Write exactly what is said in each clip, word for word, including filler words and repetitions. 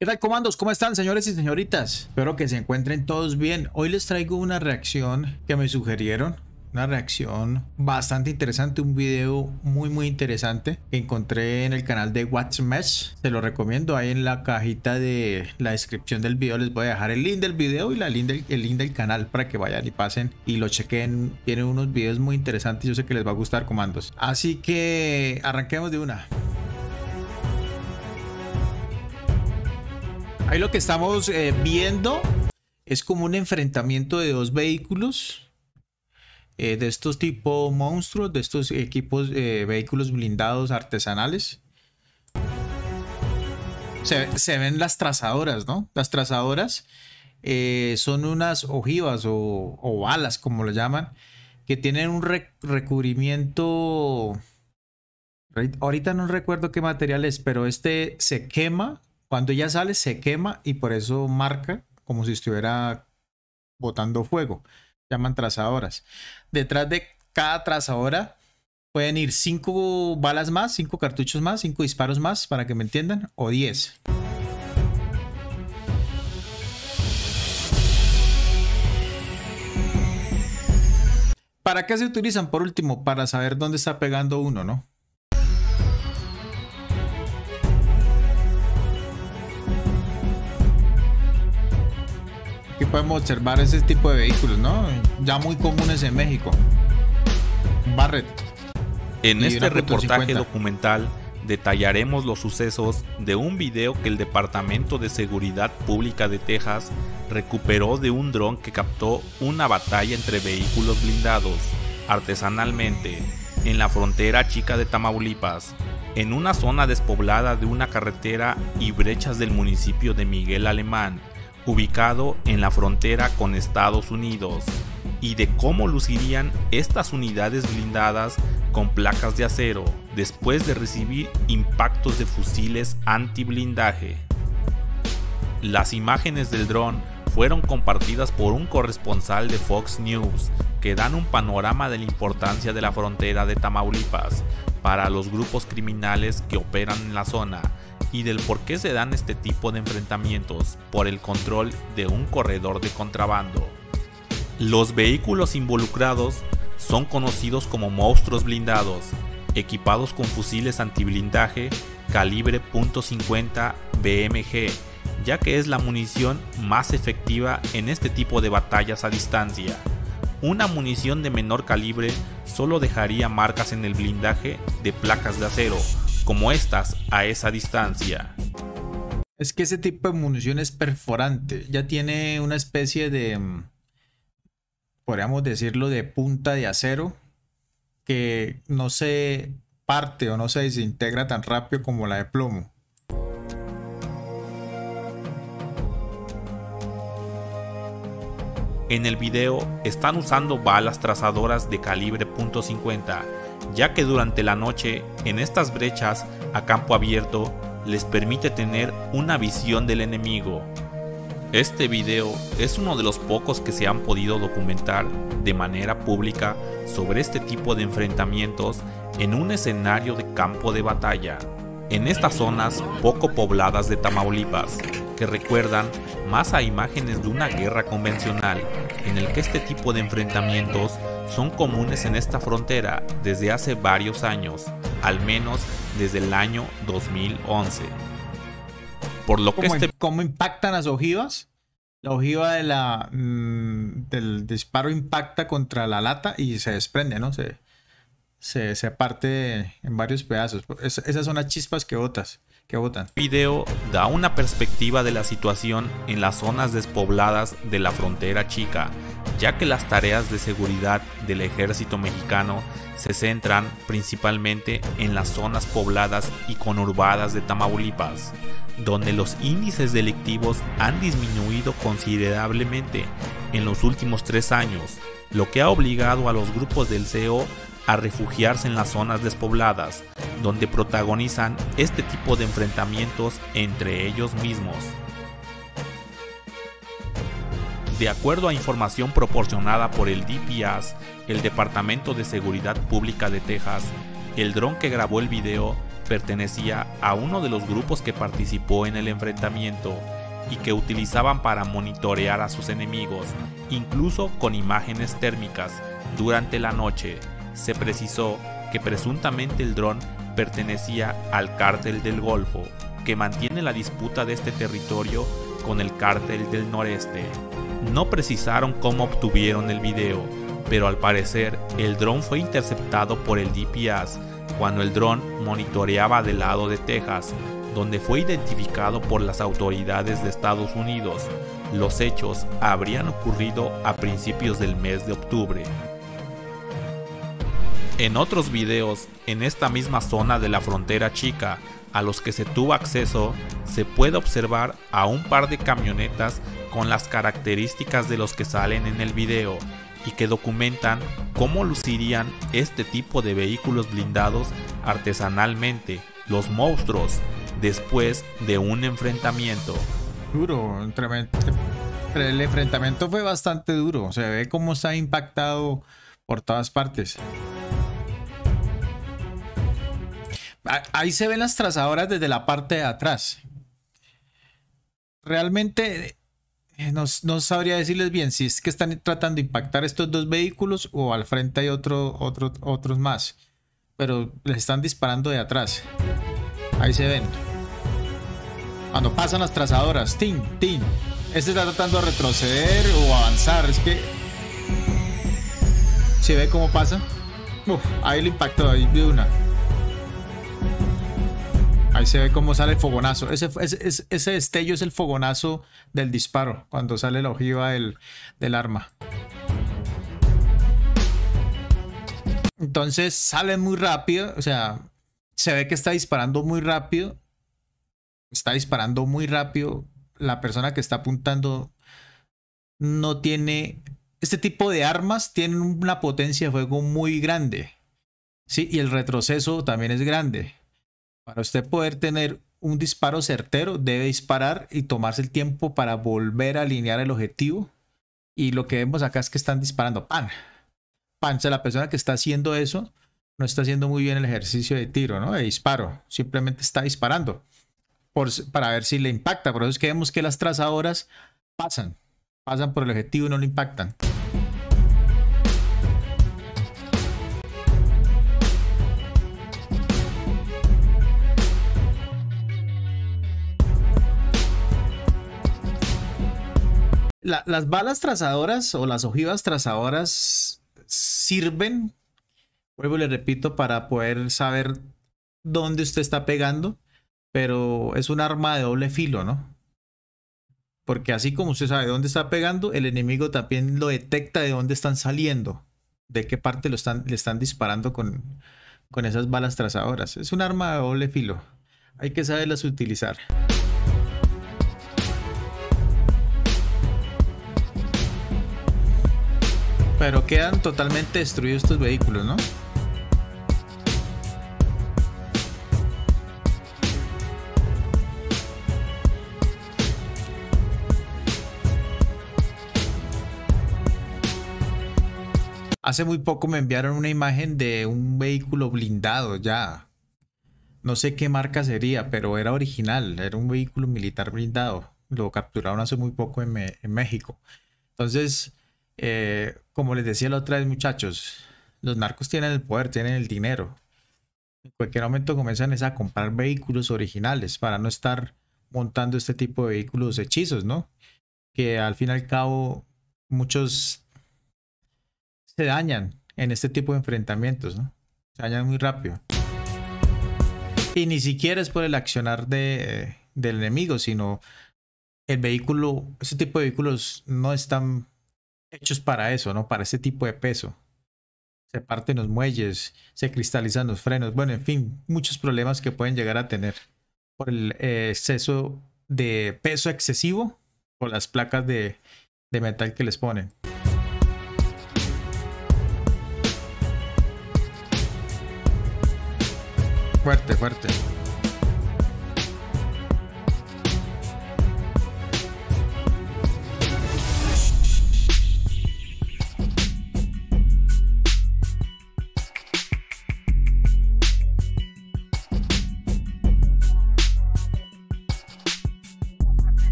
¿Qué tal, comandos? ¿Cómo están, señores y señoritas? Espero que se encuentren todos bien. Hoy les traigo una reacción que me sugirieron. Una reacción bastante interesante, un video muy muy interesante que encontré en el canal de What's Mesh. Se lo recomiendo, ahí en la cajita de la descripción del video les voy a dejar el link del video y la link del, el link del canal para que vayan y pasen y lo chequen. Tienen unos videos muy interesantes, yo sé que les va a gustar, comandos. Así que arranquemos de una. Ahí lo que estamos eh, viendo es como un enfrentamiento de dos vehículos. Eh, de estos tipo monstruos, de estos equipos, eh, vehículos blindados artesanales. Se, se ven las trazadoras, ¿no? Las trazadoras eh, son unas ojivas o, o balas, como lo llaman, que tienen un re recubrimiento... Ahorita no recuerdo qué material es, pero este se quema. Cuando ya sale, se quema y por eso marca como si estuviera botando fuego. Llaman trazadoras. Detrás de cada trazadora pueden ir cinco balas más, cinco cartuchos más, cinco disparos más, para que me entiendan, o diez. ¿Para qué se utilizan? Por último, para saber dónde está pegando uno, ¿no? Aquí podemos observar ese tipo de vehículos, ¿no? Ya muy comunes en México. Barrett. En este reportaje documental detallaremos los sucesos de un video que el Departamento de Seguridad Pública de Texas recuperó de un dron que captó una batalla entre vehículos blindados artesanalmente en la frontera chica de Tamaulipas, en una zona despoblada de una carretera y brechas del municipio de Miguel Alemán, ubicado en la frontera con Estados Unidos, y de cómo lucirían estas unidades blindadas con placas de acero después de recibir impactos de fusiles antiblindaje. Las imágenes del dron fueron compartidas por un corresponsal de Fox News que dan un panorama de la importancia de la frontera de Tamaulipas para los grupos criminales que operan en la zona, y del por qué se dan este tipo de enfrentamientos por el control de un corredor de contrabando. Los vehículos involucrados son conocidos como monstruos blindados, equipados con fusiles antiblindaje calibre punto cincuenta B M G, ya que es la munición más efectiva en este tipo de batallas a distancia. Una munición de menor calibre solo dejaría marcas en el blindaje de placas de acero, como estas a esa distancia. Es que ese tipo de munición es perforante, ya tiene una especie de, podríamos decirlo, de punta de acero que no se parte o no se desintegra tan rápido como la de plomo. En el video están usando balas trazadoras de calibre punto cincuenta, ya que durante la noche en estas brechas a campo abierto les permite tener una visión del enemigo. Este video es uno de los pocos que se han podido documentar de manera pública sobre este tipo de enfrentamientos en un escenario de campo de batalla, en estas zonas poco pobladas de Tamaulipas, que recuerdan más a imágenes de una guerra convencional, en el que este tipo de enfrentamientos son comunes en esta frontera desde hace varios años, al menos desde el año dos mil once. Por lo que este... ¿Cómo impactan las ojivas? La ojiva de la, mmm, del disparo impacta contra la lata y se desprende, ¿no? Se, se, se parte en varios pedazos. Es, esas son las chispas que botas, que botan. El video da una perspectiva de la situación en las zonas despobladas de la frontera chica, ya que las tareas de seguridad del ejército mexicano se centran principalmente en las zonas pobladas y conurbadas de Tamaulipas, donde los índices delictivos han disminuido considerablemente en los últimos tres años, lo que ha obligado a los grupos del C O a refugiarse en las zonas despobladas, donde protagonizan este tipo de enfrentamientos entre ellos mismos. De acuerdo a información proporcionada por el D P S, el Departamento de Seguridad Pública de Texas, el dron que grabó el video pertenecía a uno de los grupos que participó en el enfrentamiento y que utilizaban para monitorear a sus enemigos, incluso con imágenes térmicas, durante la noche. Se precisó que presuntamente el dron pertenecía al Cártel del Golfo, que mantiene la disputa de este territorio con el Cártel del Noreste. No precisaron cómo obtuvieron el video, pero al parecer el dron fue interceptado por el D P S cuando el dron monitoreaba del lado de Texas, donde fue identificado por las autoridades de Estados Unidos. Los hechos habrían ocurrido a principios del mes de octubre. En otros videos, en esta misma zona de la frontera chica, a los que se tuvo acceso, se puede observar a un par de camionetas con las características de los que salen en el video y que documentan cómo lucirían este tipo de vehículos blindados artesanalmente, los monstruos, después de un enfrentamiento. Duro, el enfrentamiento fue bastante duro, se ve cómo está impactado por todas partes. Ahí se ven las trazadoras desde la parte de atrás. Realmente no, no sabría decirles bien si es que están tratando de impactar estos dos vehículos o al frente hay otro, otro, otros más. Pero les están disparando de atrás. Ahí se ven. Cuando pasan las trazadoras. Tin, tin. Este está tratando de retroceder o avanzar. Es que se ve cómo pasa. Uf, ahí lo impactó. Ahí vi una. Ahí se ve cómo sale el fogonazo. Ese, ese, ese destello es el fogonazo del disparo, cuando sale la ojiva del, del arma. Entonces sale muy rápido. O sea, se ve que está disparando muy rápido. Está disparando muy rápido. La persona que está apuntando no tiene... Este tipo de armas tienen una potencia de fuego muy grande. Sí, y el retroceso también es grande. Para usted poder tener un disparo certero, debe disparar y tomarse el tiempo para volver a alinear el objetivo. Y lo que vemos acá es que están disparando. ¡Pan! ¡Pan! O sea, la persona que está haciendo eso no está haciendo muy bien el ejercicio de tiro, ¿no? De disparo. Simplemente está disparando por, para ver si le impacta. Por eso es que vemos que las trazadoras pasan. Pasan por el objetivo y no le impactan. La, las balas trazadoras o las ojivas trazadoras sirven, vuelvo y le repito, para poder saber dónde usted está pegando, pero es un arma de doble filo, ¿no? Porque así como usted sabe dónde está pegando, el enemigo también lo detecta de dónde están saliendo, de qué parte lo están, le están disparando con, con esas balas trazadoras. Es un arma de doble filo, hay que saberlas utilizar. Pero quedan totalmente destruidos estos vehículos, ¿no? Hace muy poco me enviaron una imagen de un vehículo blindado ya. No sé qué marca sería, pero era original. Era un vehículo militar blindado. Lo capturaron hace muy poco en, Me- en México. Entonces... Eh, como les decía la otra vez, muchachos, los narcos tienen el poder, tienen el dinero. En cualquier momento comienzan a comprar vehículos originales para no estar montando este tipo de vehículos hechizos, ¿no? Que al fin y al cabo muchos se dañan en este tipo de enfrentamientos, ¿no? Se dañan muy rápido. Y ni siquiera es por el accionar de, del enemigo, sino el vehículo, este tipo de vehículos no están... hechos para eso, ¿no? Para ese tipo de peso. Se parten los muelles, se cristalizan los frenos. Bueno, en fin, muchos problemas que pueden llegar a tener por el eh, exceso de peso excesivo o las placas de, de metal que les ponen. Fuerte, fuerte.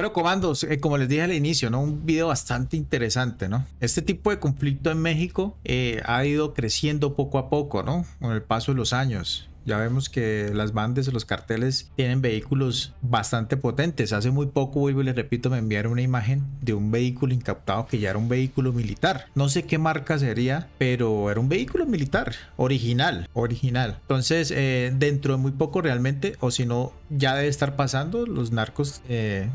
Bueno, comandos, eh, como les dije al inicio, ¿no? Un video bastante interesante, ¿no? Este tipo de conflicto en México eh, ha ido creciendo poco a poco, ¿no? Con el paso de los años. Ya vemos que las bandas, los carteles tienen vehículos bastante potentes. Hace muy poco, vuelvo y les repito, me enviaron una imagen de un vehículo incautado que ya era un vehículo militar. No sé qué marca sería, pero era un vehículo militar, original, original. Entonces, eh, dentro de muy poco realmente, o si no, ya debe estar pasando, los narcos... Eh,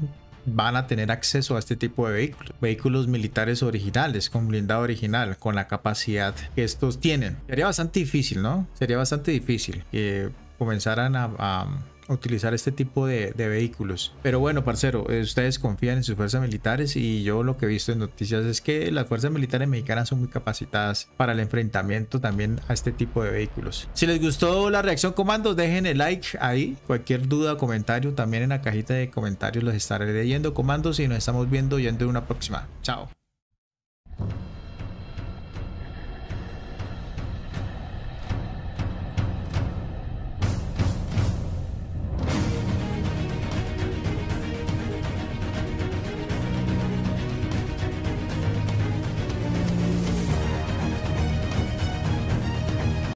van a tener acceso a este tipo de vehículos, vehículos militares originales, con blindado original, con la capacidad que estos tienen. Sería bastante difícil, ¿no? Sería bastante difícil que comenzaran a, a utilizar este tipo de, de vehículos. Pero bueno, parcero, ustedes confían en sus fuerzas militares y yo lo que he visto en noticias es que las fuerzas militares mexicanas son muy capacitadas para el enfrentamiento también a este tipo de vehículos. Si les gustó la reacción, comandos, dejen el like ahí. Cualquier duda o comentario también en la cajita de comentarios los estaré leyendo, comandos, y nos estamos viendo yendo en una próxima. Chao.